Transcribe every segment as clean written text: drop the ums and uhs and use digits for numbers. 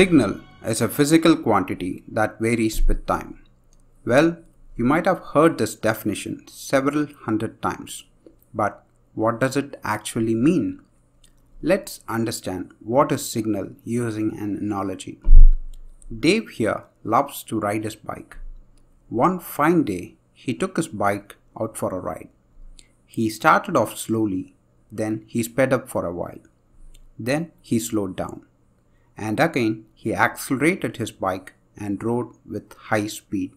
Signal is a physical quantity that varies with time. Well, you might have heard this definition several hundred times, but what does it actually mean? Let's understand what is signal using an analogy. Dave here loves to ride his bike. One fine day, he took his bike out for a ride. He started off slowly, then he sped up for a while. Then he slowed down. And again, he accelerated his bike and rode with high speed.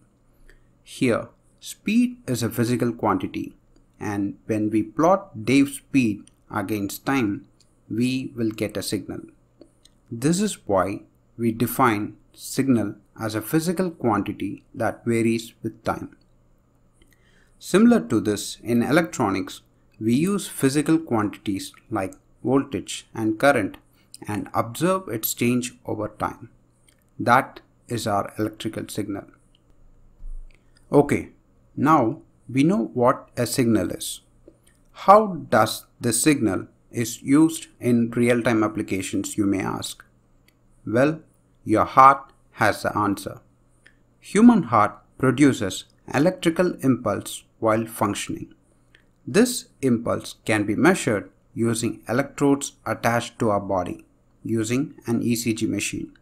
Here, speed is a physical quantity, and when we plot Dave's speed against time, we will get a signal. This is why we define signal as a physical quantity that varies with time. Similar to this, in electronics, we use physical quantities like voltage and current and observe its change over time. That is our electrical signal. Okay, now we know what a signal is. How does the signal is used in real-time applications, you may ask? Well, your heart has the answer. Human heart produces electrical impulse while functioning. This impulse can be measured using electrodes attached to our body, using an ECG machine.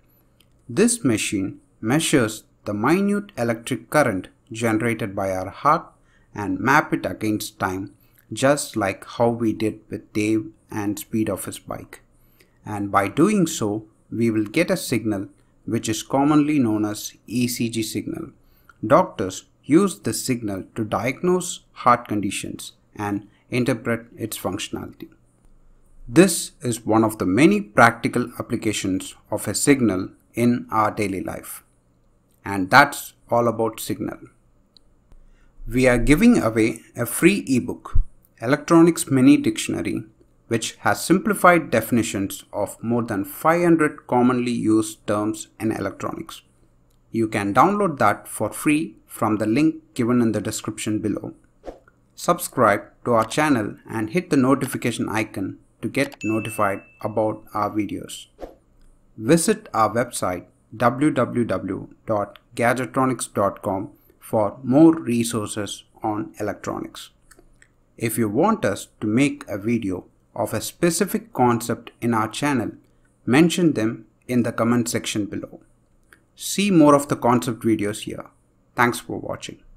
This machine measures the minute electric current generated by our heart and map it against time, just like how we did with Dave and speed of his bike. And by doing so, we will get a signal which is commonly known as ECG signal. Doctors use this signal to diagnose heart conditions and interpret its functionality. This is one of the many practical applications of a signal in our daily life. And that's all about signal. We are giving away a free ebook, Electronics Mini Dictionary, which has simplified definitions of more than 500 commonly used terms in electronics. You can download that for free from the link given in the description below. Subscribe to our channel and hit the notification icon to get notified about our videos. Visit our website www.gadgetronicx.com for more resources on electronics. If you want us to make a video of a specific concept in our channel, mention them in the comment section below. See more of the concept videos here. Thanks for watching.